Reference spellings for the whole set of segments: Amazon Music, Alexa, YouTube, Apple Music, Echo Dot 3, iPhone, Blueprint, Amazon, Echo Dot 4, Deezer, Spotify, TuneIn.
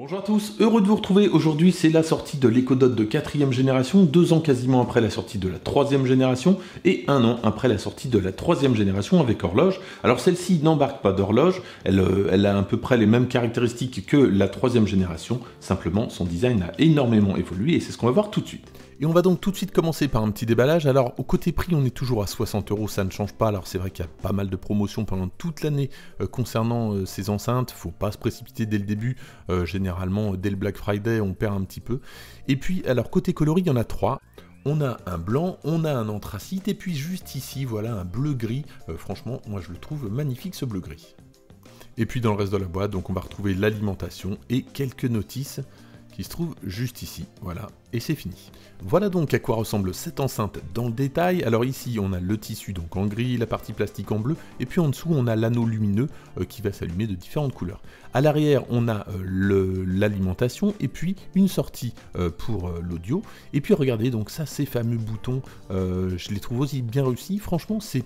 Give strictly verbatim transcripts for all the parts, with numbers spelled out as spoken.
Bonjour à tous, heureux de vous retrouver. Aujourd'hui, c'est la sortie de l'Echo Dot de quatrième génération, deux ans quasiment après la sortie de la troisième génération et un an après la sortie de la troisième génération avec horloge. Alors celle-ci n'embarque pas d'horloge, elle, elle a à peu près les mêmes caractéristiques que la troisième génération, simplement son design a énormément évolué et c'est ce qu'on va voir tout de suite. Et on va donc tout de suite commencer par un petit déballage. Alors au côté prix, on est toujours à soixante euros, ça ne change pas. Alors c'est vrai qu'il y a pas mal de promotions pendant toute l'année euh, concernant euh, ces enceintes, faut pas se précipiter dès le début, euh, généralement dès le Black Friday on perd un petit peu. Et puis alors côté coloris, il y en a trois. On a un blanc, on a un anthracite et puis juste ici voilà un bleu gris, euh, franchement moi je le trouve magnifique ce bleu gris. Et puis dans le reste de la boîte, donc on va retrouver l'alimentation et quelques notices qui se trouve juste ici, voilà, et c'est fini. Voilà donc à quoi ressemble cette enceinte dans le détail. Alors ici on a le tissu donc en gris, la partie plastique en bleu, et puis en dessous on a l'anneau lumineux euh, qui va s'allumer de différentes couleurs. À l'arrière on a euh, l'alimentation, et puis une sortie euh, pour euh, l'audio, et puis regardez donc ça, ces fameux boutons, euh, je les trouve aussi bien réussis, franchement c'est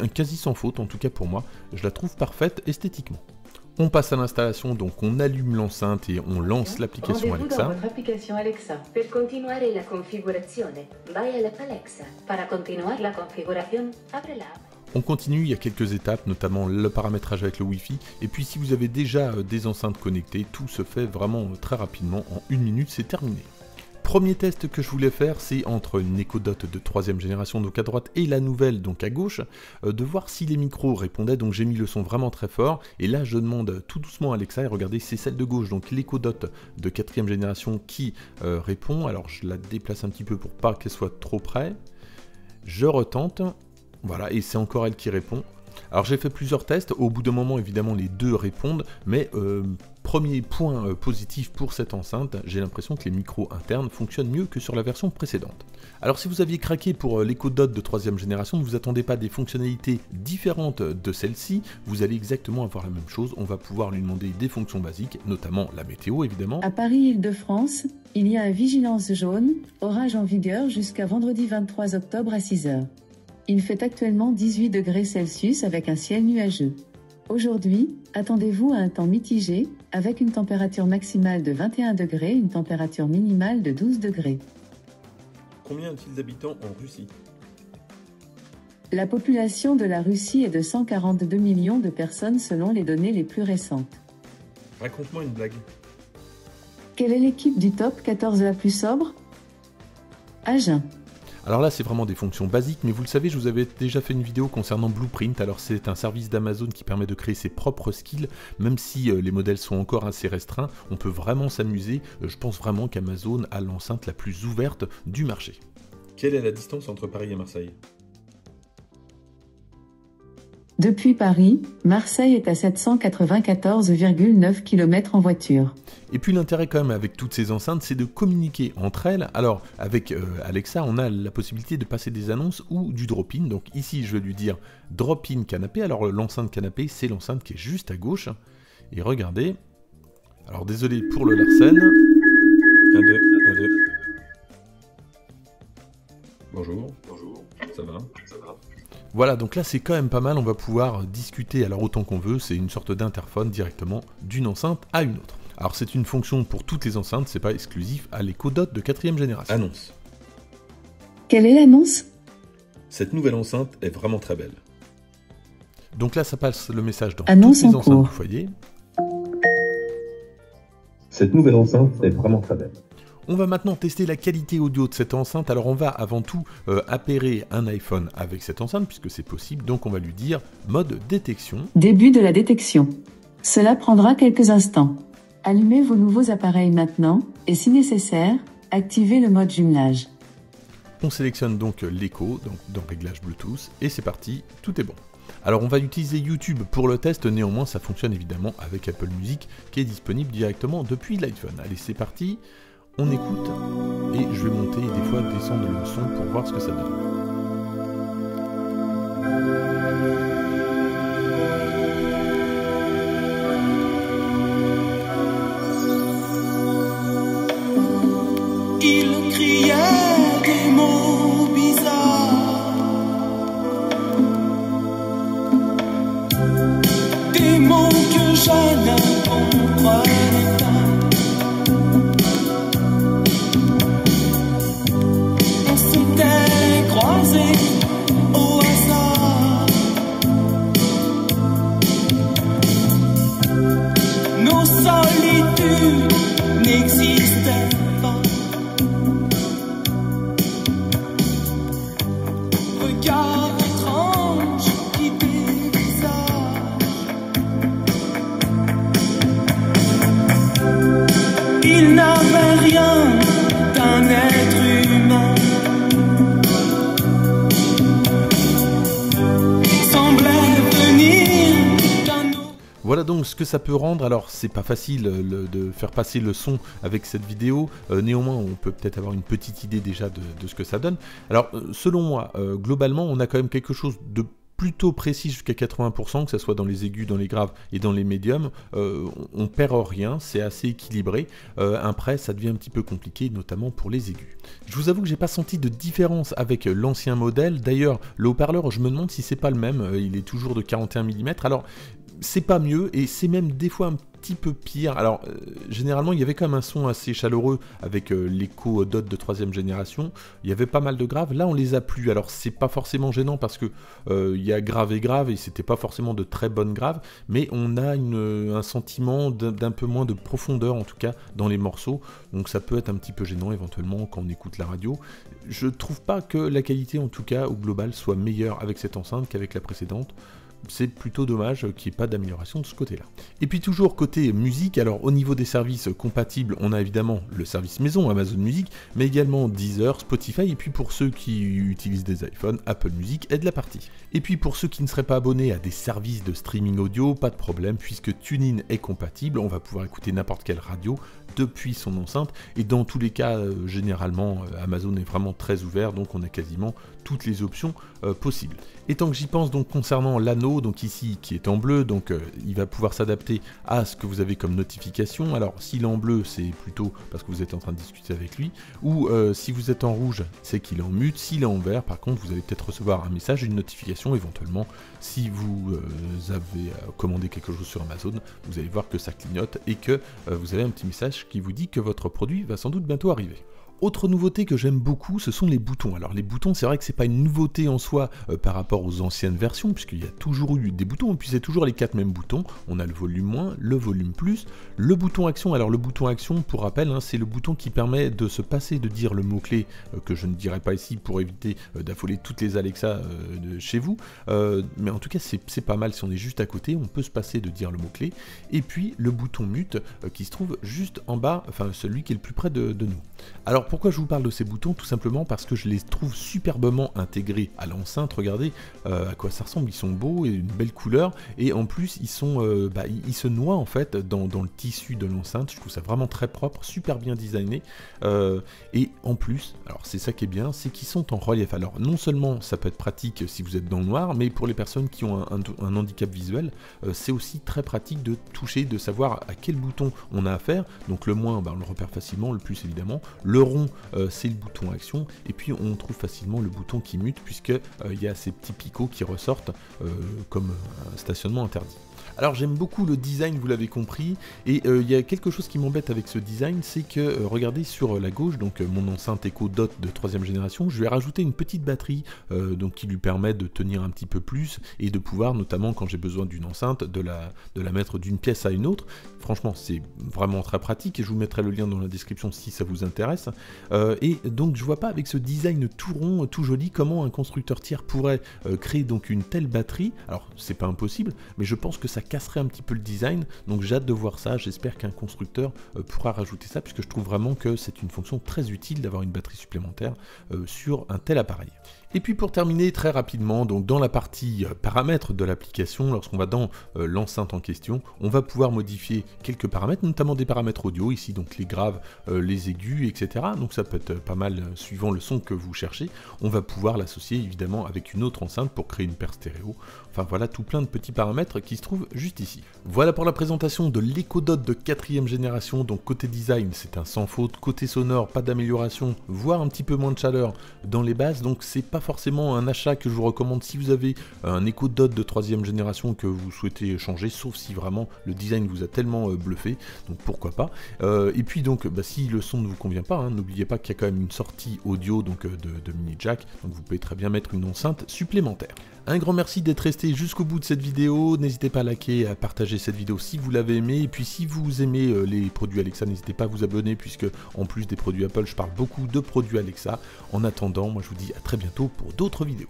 un quasi sans faute, en tout cas pour moi, je la trouve parfaite esthétiquement. On passe à l'installation, donc on allume l'enceinte et on lance l'application Alexa. Dans votre application Alexa. Per continuare la configurazione, vai all'app Alexa. Para continuar la configuración, abre l'app. On continue, il y a quelques étapes, notamment le paramétrage avec le Wi-Fi. Et puis si vous avez déjà des enceintes connectées, tout se fait vraiment très rapidement. En une minute, c'est terminé. Premier test que je voulais faire, c'est entre une Echo Dot de troisième génération donc à droite et la nouvelle donc à gauche, euh, de voir si les micros répondaient. Donc j'ai mis le son vraiment très fort et là je demande tout doucement à Alexa et regardez, c'est celle de gauche, donc l'Echo Dot de quatrième génération qui euh, répond. Alors je la déplace un petit peu pour pas qu'elle soit trop près, je retente, voilà, et c'est encore elle qui répond. Alors j'ai fait plusieurs tests, au bout d'un moment évidemment les deux répondent, mais euh, premier point euh, positif pour cette enceinte, j'ai l'impression que les micros internes fonctionnent mieux que sur la version précédente. Alors si vous aviez craqué pour euh, l'Echo Dot de troisième génération, ne vous attendez pas à des fonctionnalités différentes de celle-ci, vous allez exactement avoir la même chose, on va pouvoir lui demander des fonctions basiques, notamment la météo évidemment. À Paris, Île-de-France, il y a une vigilance jaune, orage en vigueur jusqu'à vendredi vingt-trois octobre à six heures. Il fait actuellement dix-huit degrés Celsius avec un ciel nuageux. Aujourd'hui, attendez-vous à un temps mitigé, avec une température maximale de vingt et un degrés et une température minimale de douze degrés. Combien a-t-il d'habitants en Russie? La population de la Russie est de cent quarante-deux millions de personnes selon les données les plus récentes. Raconte-moi une blague. Quelle est l'équipe du top quatorze la plus sobre? Agen. Alors là c'est vraiment des fonctions basiques, mais vous le savez, je vous avais déjà fait une vidéo concernant Blueprint. Alors c'est un service d'Amazon qui permet de créer ses propres skills, même si euh, les modèles sont encore assez restreints, on peut vraiment s'amuser. Euh, je pense vraiment qu'Amazon a l'enceinte la plus ouverte du marché. Quelle est la distance entre Paris et Marseille? Depuis Paris, Marseille est à sept cent quatre-vingt-quatorze virgule neuf kilomètres en voiture. Et puis l'intérêt quand même avec toutes ces enceintes, c'est de communiquer entre elles. Alors avec euh, Alexa, on a la possibilité de passer des annonces ou du drop-in. Donc ici, je vais lui dire drop-in canapé. Alors l'enceinte canapé, c'est l'enceinte qui est juste à gauche. Et regardez. Alors désolé pour le Larsen. un, deux, un, deux. Bonjour. Bonjour. Ça va? Ça va. Voilà, donc là c'est quand même pas mal, on va pouvoir discuter alors autant qu'on veut, c'est une sorte d'interphone directement d'une enceinte à une autre. Alors c'est une fonction pour toutes les enceintes, c'est pas exclusif à l'Echo Dot de quatrième génération. Annonce. Quelle est l'annonce? Cette nouvelle enceinte est vraiment très belle. Donc là ça passe le message dans annonce toutes les en enceintes cours. Du foyer. Cette nouvelle enceinte est vraiment très belle. On va maintenant tester la qualité audio de cette enceinte. Alors on va avant tout euh, appairer un iPhone avec cette enceinte puisque c'est possible. Donc on va lui dire mode détection. Début de la détection. Cela prendra quelques instants. Allumez vos nouveaux appareils maintenant et si nécessaire, activez le mode jumelage. On sélectionne donc l'écho dans réglage Bluetooth et c'est parti, tout est bon. Alors on va utiliser YouTube pour le test, néanmoins ça fonctionne évidemment avec Apple Music qui est disponible directement depuis l'iPhone. Allez c'est parti. On écoute et je vais monter et des fois descendre le son pour voir ce que ça donne. Il criait des mots bizarres, des mots que je ne comprenais pas. n'existait pas. Regard étrange qui dévisage. Il n'avait rien d'un être humain. Voilà donc ce que ça peut rendre. Alors c'est pas facile le, de faire passer le son avec cette vidéo, euh, néanmoins on peut peut-être avoir une petite idée déjà de, de ce que ça donne. Alors selon moi, euh, globalement on a quand même quelque chose de plutôt précis jusqu'à quatre-vingts pour cent, que ce soit dans les aigus, dans les graves et dans les médiums, euh, on, on perd rien, c'est assez équilibré. Euh, après ça devient un petit peu compliqué, notamment pour les aigus. Je vous avoue que j'ai pas senti de différence avec l'ancien modèle. D'ailleurs le haut-parleur, je me demande si c'est pas le même, il est toujours de quarante et un millimètres. Alors c'est pas mieux et c'est même des fois un petit peu pire. Alors euh, généralement il y avait quand même un son assez chaleureux avec euh, l'Echo Dot de troisième génération, il y avait pas mal de graves, là on les a plus. Alors c'est pas forcément gênant parce que euh, il y a grave et grave et c'était pas forcément de très bonnes graves, mais on a une, un sentiment d'un peu moins de profondeur en tout cas dans les morceaux, donc ça peut être un petit peu gênant éventuellement quand on écoute la radio. Je trouve pas que la qualité en tout cas au global soit meilleure avec cette enceinte qu'avec la précédente. C'est plutôt dommage qu'il n'y ait pas d'amélioration de ce côté-là. Et puis toujours côté musique, alors au niveau des services compatibles, on a évidemment le service maison, Amazon Music, mais également Deezer, Spotify, et puis pour ceux qui utilisent des iPhones, Apple Music est de la partie. Et puis pour ceux qui ne seraient pas abonnés à des services de streaming audio, pas de problème, puisque TuneIn est compatible, on va pouvoir écouter n'importe quelle radio depuis son enceinte, et dans tous les cas, euh, généralement, euh, Amazon est vraiment très ouvert, donc on a quasiment toutes les options euh, possibles. Et tant que j'y pense, donc concernant l'anneau, donc ici qui est en bleu, donc euh, il va pouvoir s'adapter à ce que vous avez comme notification. Alors s'il est en bleu, c'est plutôt parce que vous êtes en train de discuter avec lui, ou euh, si vous êtes en rouge, c'est qu'il est en mute. S'il est en vert, par contre, vous allez peut-être recevoir un message, une notification éventuellement. Si vous euh, avez commandé quelque chose sur Amazon, vous allez voir que ça clignote et que euh, vous avez un petit message qui vous dit que votre produit va sans doute bientôt arriver. Autre nouveauté que j'aime beaucoup, ce sont les boutons. Alors les boutons, c'est vrai que c'est pas une nouveauté en soi euh, par rapport aux anciennes versions, puisqu'il y a toujours eu des boutons, et puis c'est toujours les quatre mêmes boutons. On a le volume moins, le volume plus, le bouton action. Alors le bouton action, pour rappel, hein, c'est le bouton qui permet de se passer de dire le mot-clé, euh, que je ne dirai pas ici pour éviter euh, d'affoler toutes les Alexa euh, de chez vous. Euh, mais en tout cas, c'est pas mal, si on est juste à côté, on peut se passer de dire le mot-clé. Et puis le bouton mute, euh, qui se trouve juste en bas, enfin celui qui est le plus près de, de nous. Alors pourquoi je vous parle de ces boutons? Tout simplement parce que je les trouve superbement intégrés à l'enceinte. Regardez euh, à quoi ça ressemble, ils sont beaux et une belle couleur, et en plus ils sont, euh, bah, ils se noient en fait dans, dans le tissu de l'enceinte. Je trouve ça vraiment très propre, super bien designé, euh, et en plus, alors c'est ça qui est bien, c'est qu'ils sont en relief. Alors non seulement ça peut être pratique si vous êtes dans le noir, mais pour les personnes qui ont un, un, un handicap visuel, euh, c'est aussi très pratique de toucher, de savoir à quel bouton on a affaire. Donc le moins, bah, on le repère facilement, le plus évidemment, le rond, euh, c'est le bouton action, et puis on trouve facilement le bouton qui mute, puisque euh, il y a ces petits picots qui ressortent euh, comme un stationnement interdit. Alors j'aime beaucoup le design, vous l'avez compris, et euh, il y a quelque chose qui m'embête avec ce design, c'est que, euh, regardez sur euh, la gauche, donc euh, mon enceinte Echo Dot de troisième génération, je lui ai rajouté une petite batterie euh, donc, qui lui permet de tenir un petit peu plus, et de pouvoir, notamment quand j'ai besoin d'une enceinte, de la, de la mettre d'une pièce à une autre. Franchement c'est vraiment très pratique, et je vous mettrai le lien dans la description si ça vous intéresse. Euh, et donc je vois pas avec ce design tout rond, tout joli, comment un constructeur tiers pourrait euh, créer donc une telle batterie. Alors c'est pas impossible, mais je pense que ça casserait un petit peu le design, donc j'ai hâte de voir ça. J'espère qu'un constructeur euh, pourra rajouter ça, puisque je trouve vraiment que c'est une fonction très utile d'avoir une batterie supplémentaire euh, sur un tel appareil. Et puis pour terminer très rapidement, donc dans la partie euh, paramètres de l'application, lorsqu'on va dans euh, l'enceinte en question, on va pouvoir modifier quelques paramètres, notamment des paramètres audio, ici donc les graves, euh, les aigus, et cetera. Donc ça peut être pas mal euh, suivant le son que vous cherchez. On va pouvoir l'associer évidemment avec une autre enceinte pour créer une paire stéréo. Enfin voilà, tout plein de petits paramètres qui se trouvent juste ici. Voilà pour la présentation de l'Echo Dot de quatrième génération. Donc côté design, c'est un sans faute, côté sonore, pas d'amélioration, voire un petit peu moins de chaleur dans les basses, donc c'est pas forcément un achat que je vous recommande si vous avez un Echo Dot de troisième génération que vous souhaitez changer, sauf si vraiment le design vous a tellement euh, bluffé, donc pourquoi pas. Euh, et puis donc bah, si le son ne vous convient pas, n'oubliez hein, pas qu'il y a quand même une sortie audio donc euh, de, de mini jack, donc vous pouvez très bien mettre une enceinte supplémentaire. Un grand merci d'être resté jusqu'au bout de cette vidéo, n'hésitez pas à liker, à partager cette vidéo si vous l'avez aimé, et puis si vous aimez les produits Alexa, n'hésitez pas à vous abonner, puisque en plus des produits Apple, je parle beaucoup de produits Alexa. En attendant, moi je vous dis à très bientôt pour d'autres vidéos.